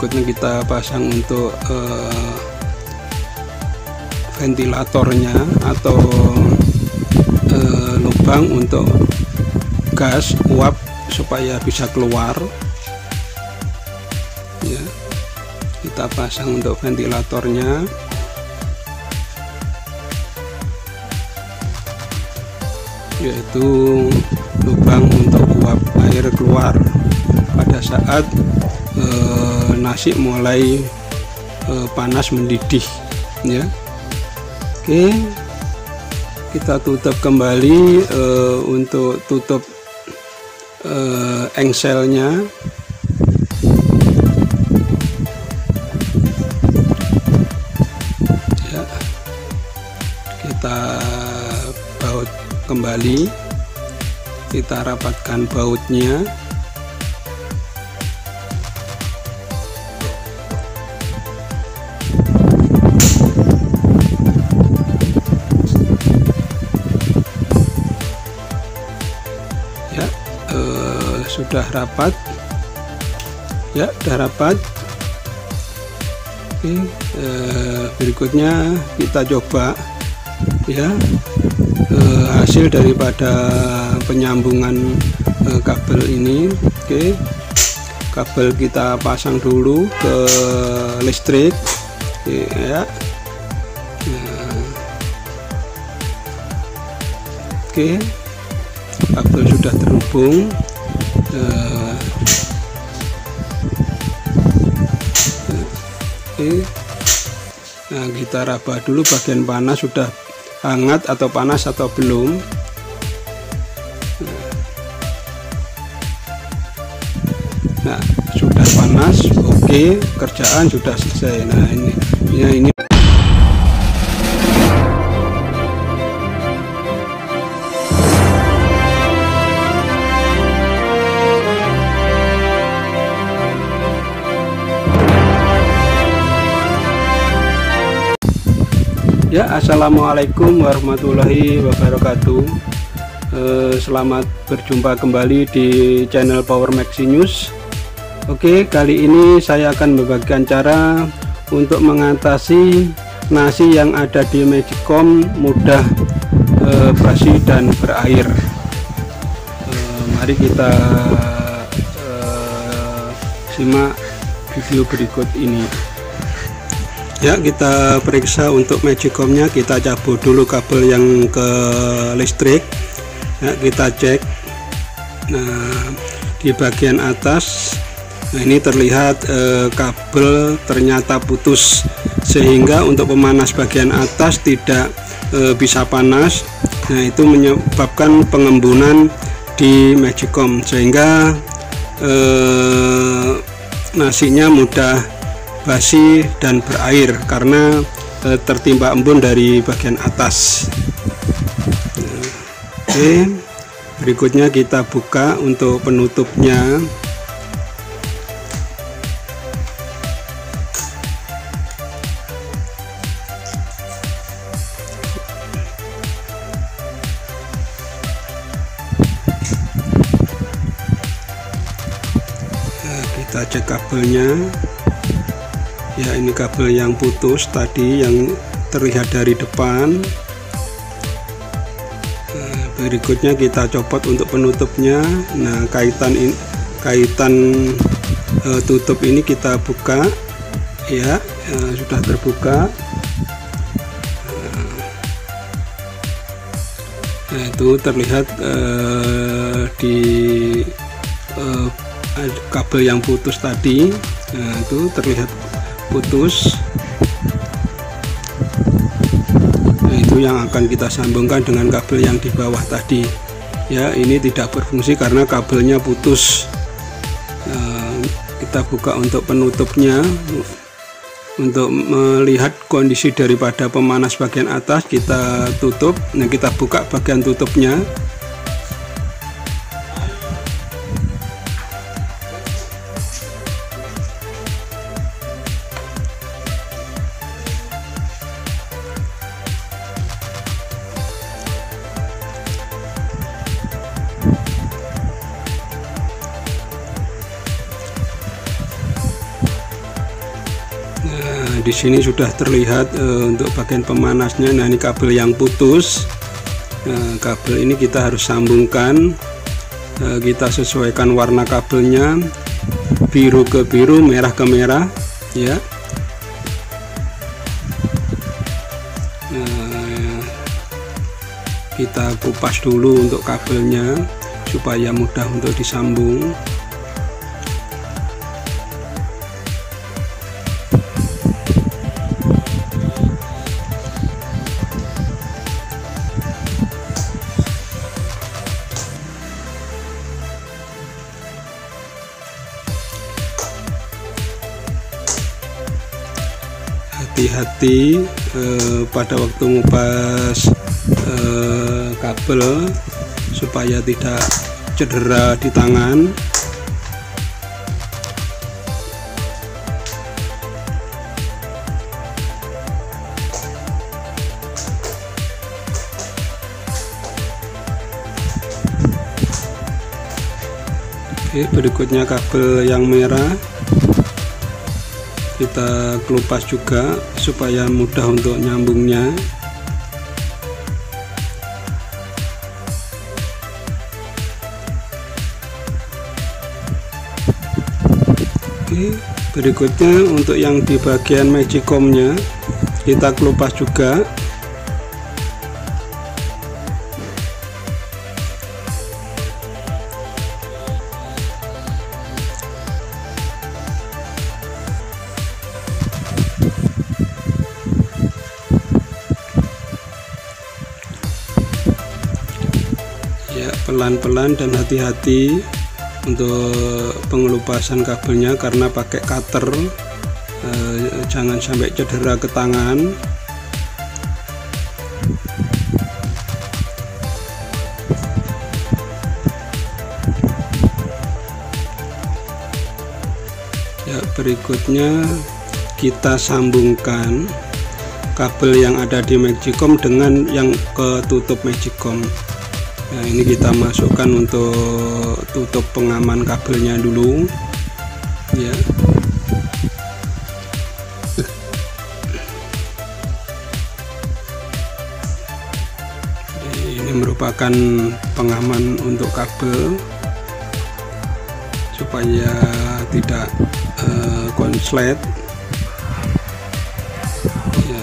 berikutnya kita pasang untuk ventilatornya atau lubang untuk gas uap supaya bisa keluar ya. Kita pasang untuk ventilatornya. Yaitu lubang untuk uap air keluar pada saat nasi mulai panas mendidih ya. Oke, kita tutup kembali untuk tutup engselnya. Ya, kita baut kembali, kita rapatkan bautnya. Ya, sudah rapat. Ya, sudah rapat. Oke, berikutnya kita coba ya. Hasil daripada penyambungan kabel ini. Oke, kabel kita pasang dulu ke listrik. Oke, ya. Nah. Oke, kabel sudah terhubung. Oke, nah kita raba dulu bagian panas sudah hangat atau panas atau belum. Nah, sudah panas, oke, kerjaan sudah selesai. Nah, ini ya, assalamualaikum warahmatullahi wabarakatuh. Selamat berjumpa kembali di channel Power Maxi News. Oke, kali ini saya akan membagikan cara untuk mengatasi nasi yang ada di Magicom mudah basi dan berair. Mari kita simak video berikut ini. Ya, kita periksa untuk Magicomnya. Kita cabut dulu kabel yang ke listrik ya, kita cek. Nah, di bagian atas, nah ini terlihat kabel ternyata putus, sehingga untuk pemanas bagian atas tidak bisa panas. Nah, itu menyebabkan pengembunan di Magicom, sehingga nasinya mudah basi dan berair karena tertimpa embun dari bagian atas. Oke, berikutnya kita buka untuk penutupnya. Nah, kita cek kabelnya. Ya, ini kabel yang putus tadi yang terlihat dari depan. Nah, berikutnya kita copot untuk penutupnya. Nah, kaitan tutup ini kita buka ya, sudah terbuka. Nah, itu terlihat di kabel yang putus tadi. Nah, itu terlihat putus. Nah, itu yang akan kita sambungkan dengan kabel yang di bawah tadi ya. Ini tidak berfungsi karena kabelnya putus. Kita buka untuk penutupnya untuk melihat kondisi daripada pemanas bagian atas. Kita tutup. Nah, kita buka bagian tutupnya. Di sini sudah terlihat untuk bagian pemanasnya. Nah, ini kabel yang putus. Kabel ini kita harus sambungkan. Kita sesuaikan warna kabelnya, biru ke biru, merah ke merah, ya. Kita kupas dulu untuk kabelnya supaya mudah untuk disambung. Hati-hati pada waktu ngupas kabel supaya tidak cedera di tangan. Oke, berikutnya kabel yang merah kita kelupas juga supaya mudah untuk nyambungnya. Oke, berikutnya untuk yang di bagian Magicomnya kita kelupas juga. Pelan-pelan dan hati-hati untuk pengelupasan kabelnya karena pakai cutter, jangan sampai cedera ke tangan. Ya, berikutnya kita sambungkan kabel yang ada di Magicom dengan yang ke tutup Magicom. Nah, ini kita masukkan untuk tutup pengaman kabelnya dulu, ya. Jadi, ini merupakan pengaman untuk kabel supaya tidak konslet, ya.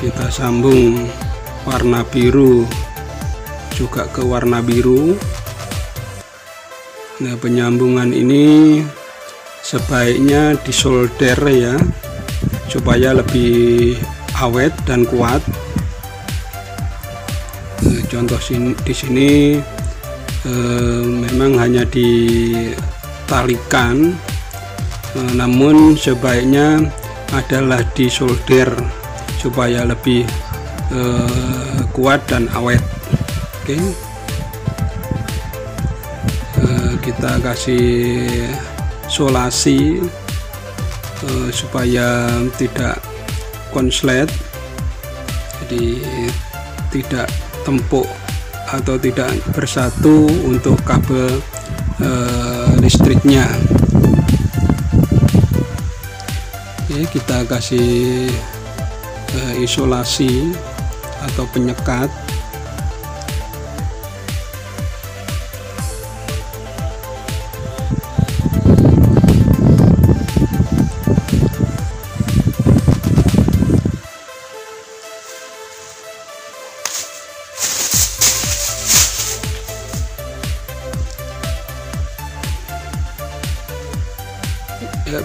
Kita sambung warna biru juga ke warna biru. Nah, penyambungan ini sebaiknya disolder, ya, supaya lebih awet dan kuat. Nah, contoh di sini memang hanya ditalikan, namun sebaiknya adalah disolder supaya lebih kuat dan awet. Kita kasih solasi supaya tidak konslet, jadi tidak tempuk atau tidak bersatu untuk kabel listriknya. Oke, kita kasih isolasi atau penyekat.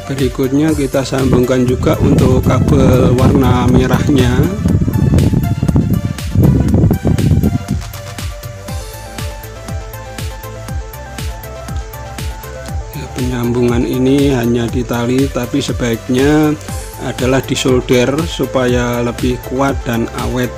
Berikutnya kita sambungkan juga untuk kabel warna merahnya. Penyambungan ini hanya ditali, tapi sebaiknya adalah disolder supaya lebih kuat dan awet.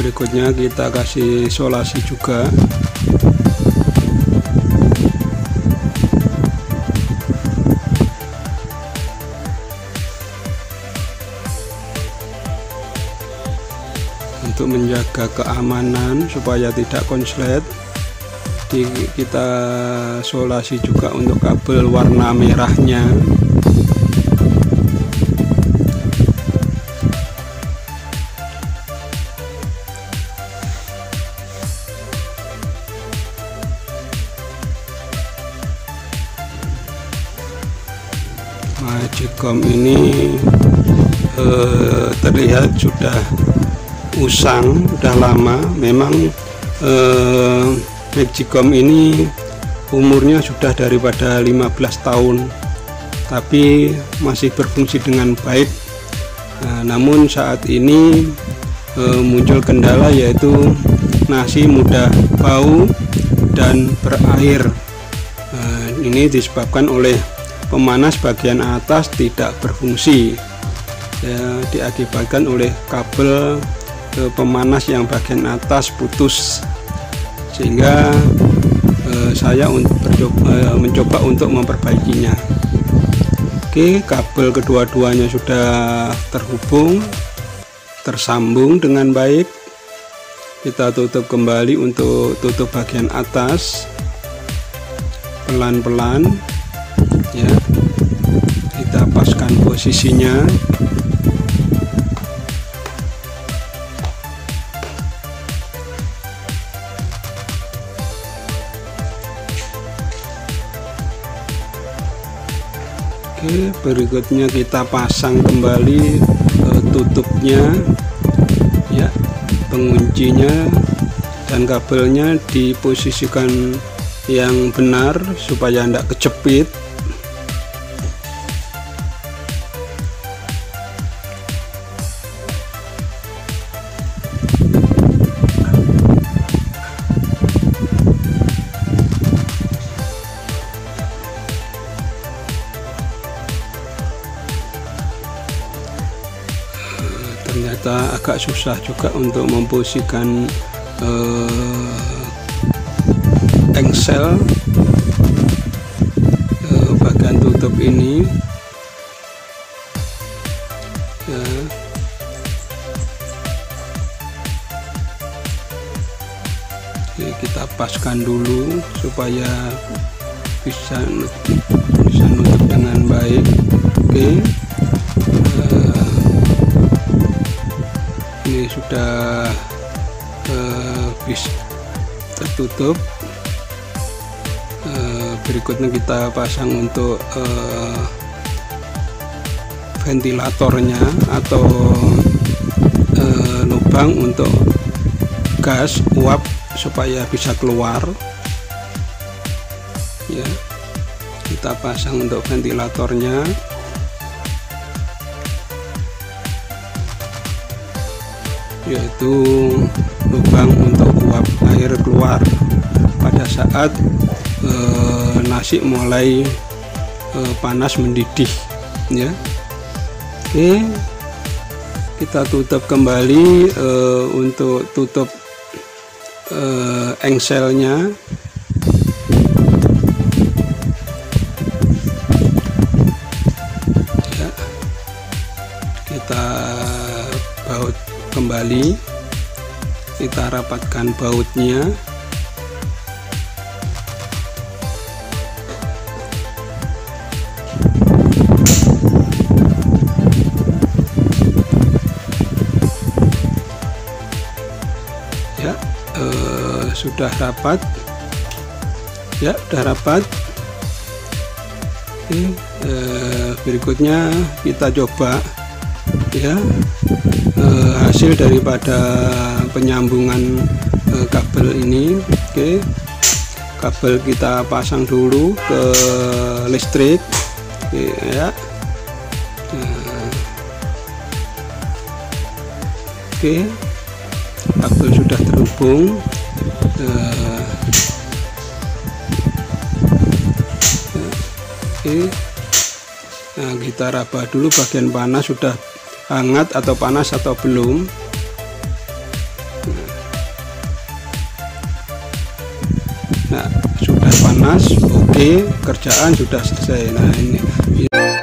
Berikutnya kita kasih solasi juga. untuk menjaga keamanan supaya tidak konslet. Kita solasi juga untuk kabel warna merahnya. Magicom ini terlihat sudah usang, sudah lama. Memang Magicom ini umurnya sudah daripada 15 tahun, tapi masih berfungsi dengan baik. Namun saat ini muncul kendala, yaitu nasi mudah bau dan berair. Ini disebabkan oleh pemanas bagian atas tidak berfungsi, ya, diakibatkan oleh kabel pemanas yang bagian atas putus. Sehingga saya mencoba untuk memperbaikinya. Oke, kabel kedua-duanya sudah terhubung, tersambung dengan baik. Kita tutup kembali untuk tutup bagian atas pelan-pelan, ya. Kita paskan posisinya. Oke, berikutnya kita pasang kembali tutupnya, ya, penguncinya, dan kabelnya diposisikan yang benar supaya tidak kejepit. Ternyata agak susah juga untuk memposisikan engsel bagian tutup ini, ya. Oke, kita paskan dulu supaya bisa nutup dengan baik. Oke, ini sudah bisa tertutup. Berikutnya kita pasang untuk ventilatornya atau lubang untuk gas uap supaya bisa keluar, ya. Kita pasang untuk ventilatornya. Yaitu lubang untuk uap air keluar pada saat nasi mulai panas mendidih, ya. Oke, kita tutup kembali untuk tutup engselnya. Ya. Kita baut kembali, kita rapatkan bautnya. Ya, sudah rapat, ya, sudah rapat. Oke, berikutnya kita coba, ya, hasil daripada penyambungan kabel ini. Oke, kabel kita pasang dulu ke listrik, ya. Oke, kabel sudah terhubung. Oke, nah, kita raba dulu bagian panas sudah hangat atau panas atau belum. Nah, sudah panas, oke, kerjaan sudah selesai. Nah, ini.